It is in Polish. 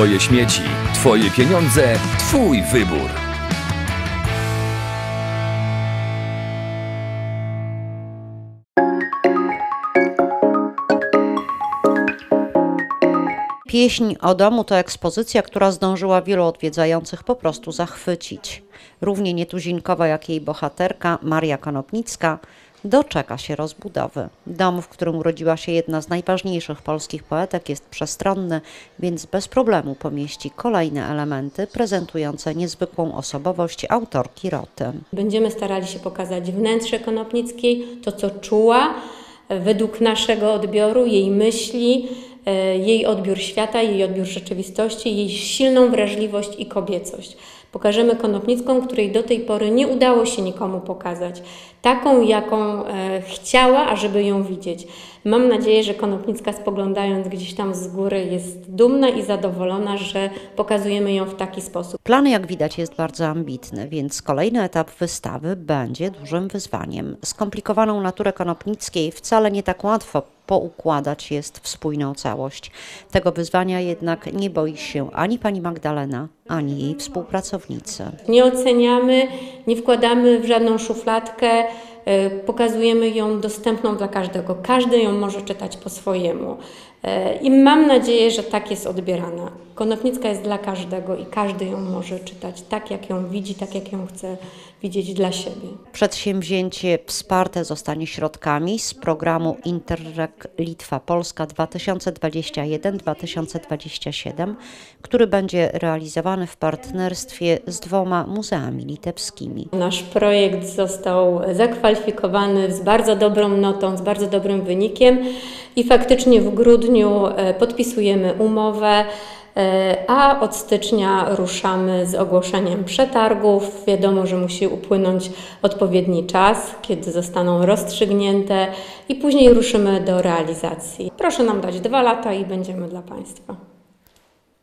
Twoje śmieci, Twoje pieniądze, Twój wybór. Pieśń o domu to ekspozycja, która zdążyła wielu odwiedzających po prostu zachwycić. Równie nietuzinkowa jak jej bohaterka Maria Konopnicka doczeka się rozbudowy. Dom, w którym urodziła się jedna z najważniejszych polskich poetek, jest przestronny, więc bez problemu pomieści kolejne elementy prezentujące niezwykłą osobowość autorki Roty. Będziemy starali się pokazać wnętrze Konopnickiej, to co czuła według naszego odbioru, jej myśli, jej odbiór świata, jej odbiór rzeczywistości, jej silną wrażliwość i kobiecość. Pokażemy Konopnicką, której do tej pory nie udało się nikomu pokazać. Taką, jaką chciała, ażeby ją widzieć. Mam nadzieję, że Konopnicka, spoglądając gdzieś tam z góry, jest dumna i zadowolona, że pokazujemy ją w taki sposób. Plan, jak widać, jest bardzo ambitny, więc kolejny etap wystawy będzie dużym wyzwaniem. Skomplikowaną naturę Konopnickiej wcale nie tak łatwo poukładać jest w spójną całość. Tego wyzwania jednak nie boi się ani pani Magdalena, ani jej współpracownicy. Nie oceniamy, nie wkładamy w żadną szufladkę, pokazujemy ją dostępną dla każdego. Każdy ją może czytać po swojemu. I mam nadzieję, że tak jest odbierana. Konopnicka jest dla każdego i każdy ją może czytać tak, jak ją widzi, tak, jak ją chce widzieć dla siebie. Przedsięwzięcie wsparte zostanie środkami z programu Interreg Litwa Polska 2021-2027, który będzie realizowany w partnerstwie z dwoma muzeami litewskimi. Nasz projekt został zakwalifikowany z bardzo dobrą notą, z bardzo dobrym wynikiem i faktycznie w grudniu podpisujemy umowę, a od stycznia ruszamy z ogłoszeniem przetargów. Wiadomo, że musi upłynąć odpowiedni czas, kiedy zostaną rozstrzygnięte i później ruszymy do realizacji. Proszę nam dać 2 lata i będziemy dla Państwa.